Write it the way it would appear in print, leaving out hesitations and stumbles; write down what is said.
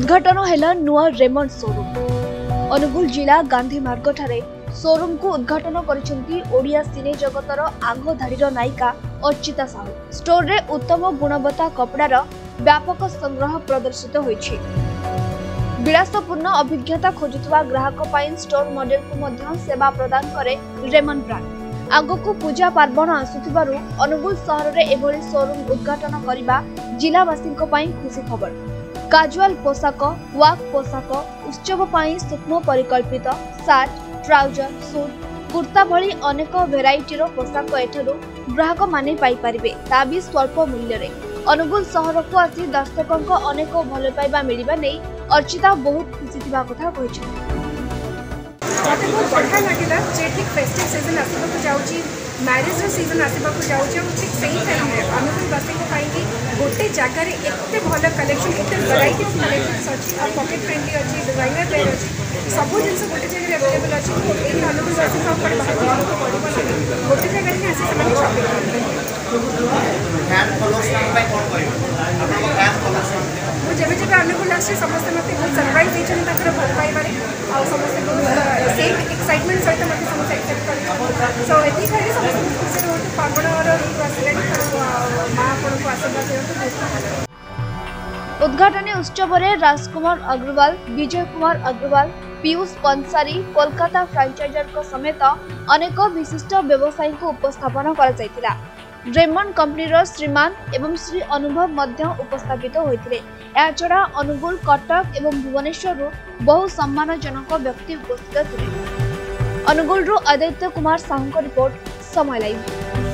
उद्घाटन है नुआ रेमंड शोरूम अनुगुल जिला गांधी मार्ग शोरूम को उद्घाटन ओडिया सिने जगतर आगधाड़ी नायिका अर्चिता साहू। स्टोर रे उत्तम गुणवत्ता कपड़ार व्यापक संग्रह प्रदर्शित होइछि। विलासपूर्ण अभिज्ञता खोजुवा ग्राहक स्टोर मॉडल को सेवा प्रदान करे रेमंड ब्रांड। आगकू पूजा पार्वण आसुथिबारु अनुगुल शहर में एभली शोरूम उद्घाटन करने जिलावासी खुशी खबर। काजुआल पोशाक वाक पोशाक उत्सव सूक्ष्म परिकल्पित सार्ट ट्राउजर सूट कुर्ता भली अनेक भेराइटीर पोशाक एठारु ग्राहक माने पाई परिबे। ताबी स्वल्प मूल्य रे अनुगुल शहर को आसी दर्शकों अनेक भल पाइबा मिलवा नहीं अर्चिता बहुत खुशी थी कथा कहते। मत बहुत बढ़िया लगेगा जे ठीक फेस्टिव सीजन आसपाक जाऊँगी मैरेज सीजन आसपाक जाऊँगी ठीक से ही टाइम आम बसी पाई गोटे जगार एत भल कलेक्शन एत भेराइटी अफ कलेक्शन अच्छी और पकेट फ्रेंडली अच्छी डिजाइनर वेयर अच्छी सब जिन गोटे जगह अवेलेबल अच्छी यही अनुकूल बसी बाहर पड़े गोटे जगह ही आसी शॉपिंग जब जब अनुकूल आस समस्ते मत बहुत सरप्राइज देर भल पाइबार आ समस्त सेम एक्साइटमेंट सहित मत समस्त एक्सेप्ट कर सो ये खाई समस्त खुशी रोटी पागल माँ को आशीर्वाद दिखाते। उद्घाटन उत्सव में राजकुमार अग्रवाल विजय कुमार अग्रवाल पीयूष पंसारी कोलकाता फ्रांचाइजर समेत अनेक विशिष्ट व्यवसायी को उपस्थापन कर रेमंड कंपनीर श्रीमान एवं श्री अनुभव मध्य उपस्थित होते। याचड़ा अनुगुल कटक एवं भुवनेश्वर बहु सम्मानजनक व्यक्ति उपस्थित थे। Angul Aditya Kumar Sahu report Samay live.